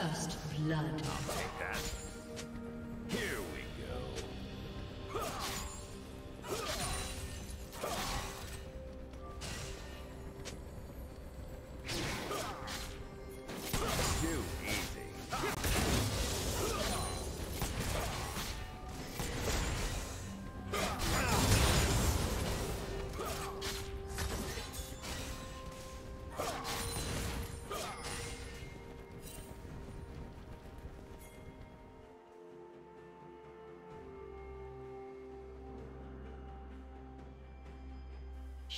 First blood. I'll take that.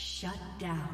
Shut down.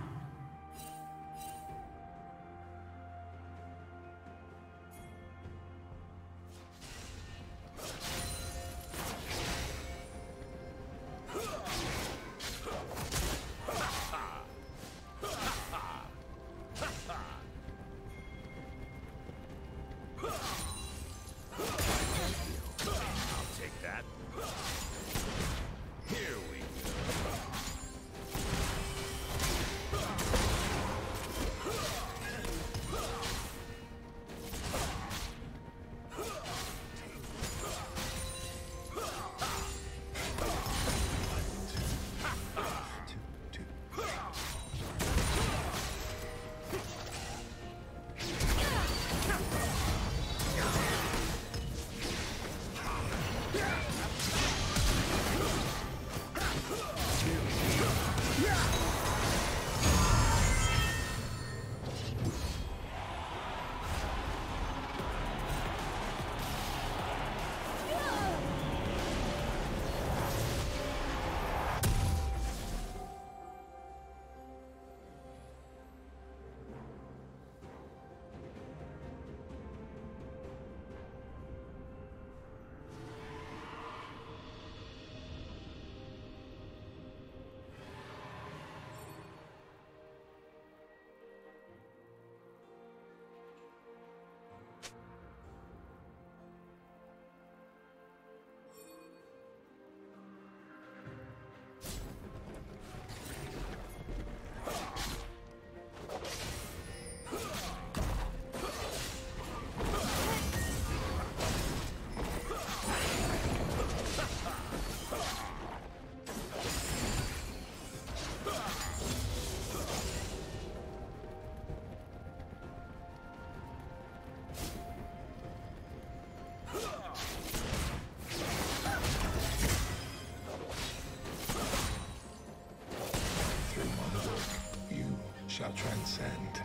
Transcend.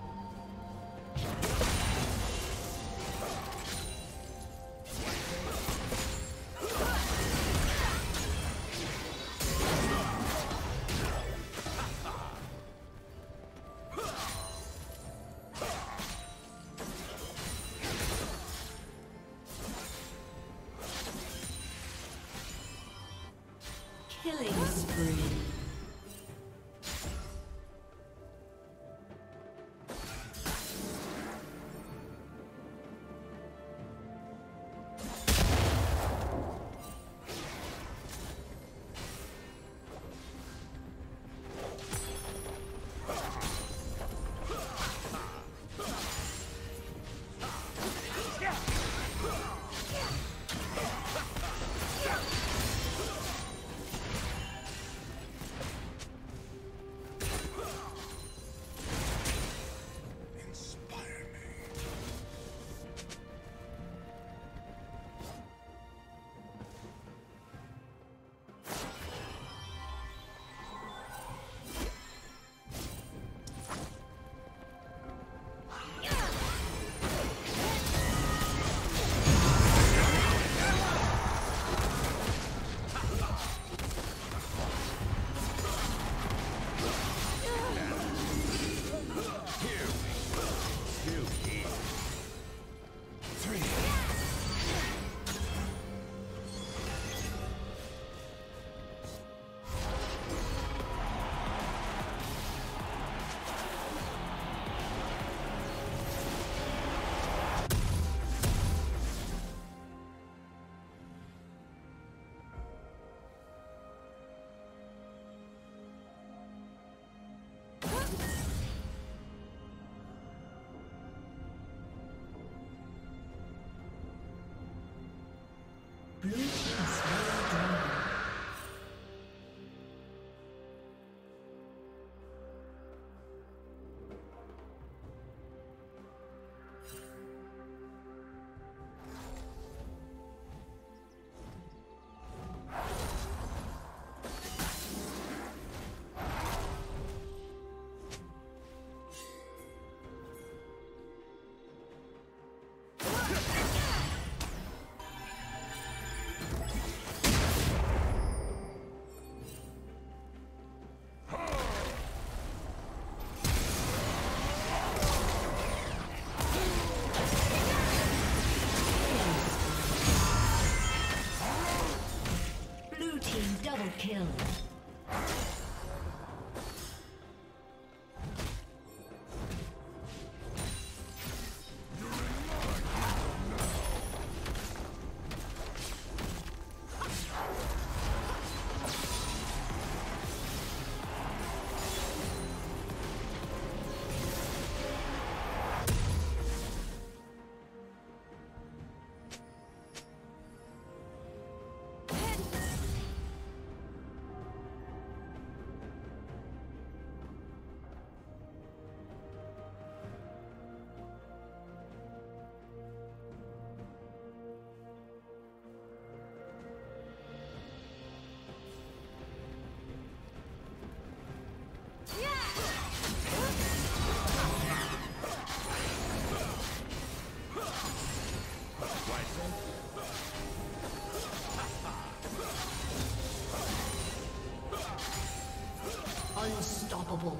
Killing spree. kill. Unstoppable.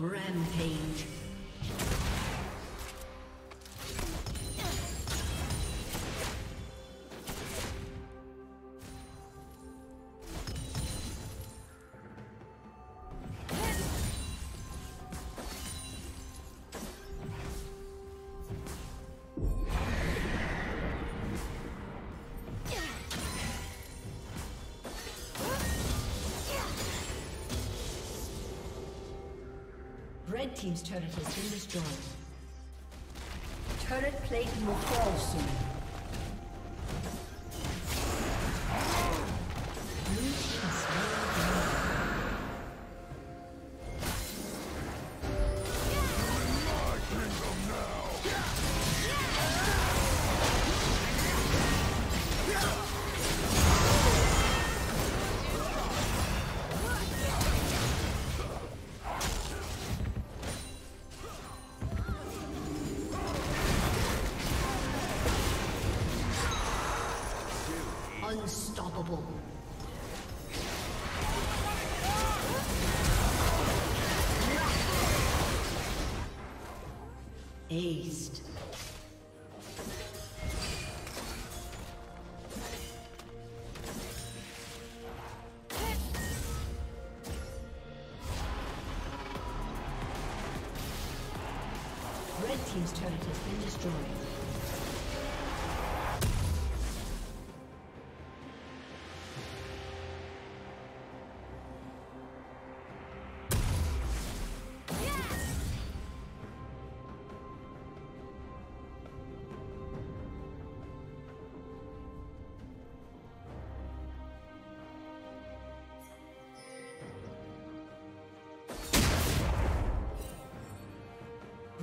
Rampage. Red team's turret has been destroyed. Turret plate will fall soon. unstoppable. Aced. Red team's turret has been destroyed.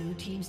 Blue team's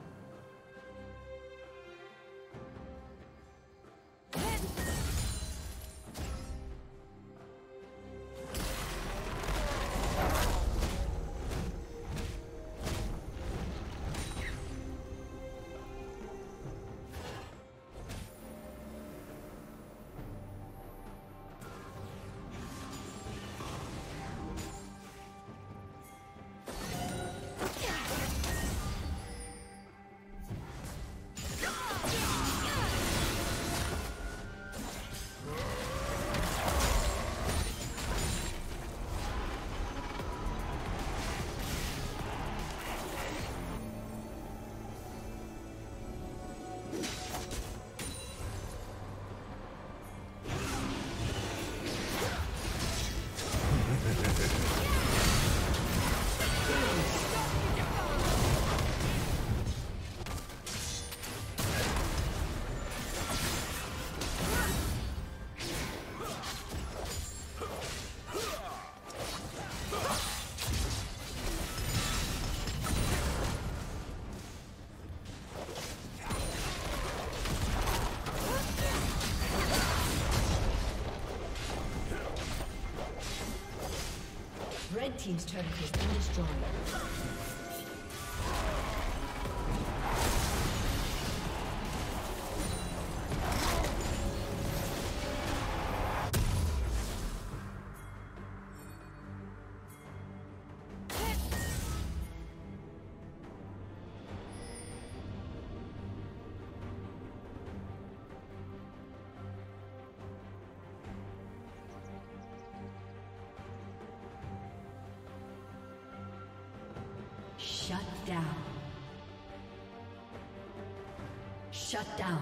Red team's turret has been destroyed. Shut down. Shut down.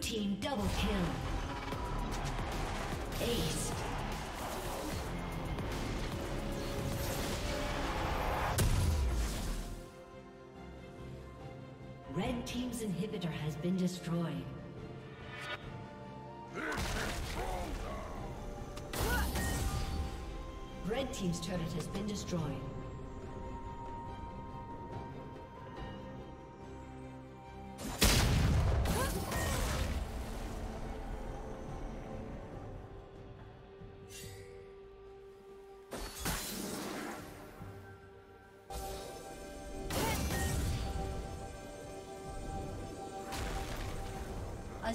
Team double kill. Ace. Red team's inhibitor has been destroyed. Red team's turret has been destroyed. A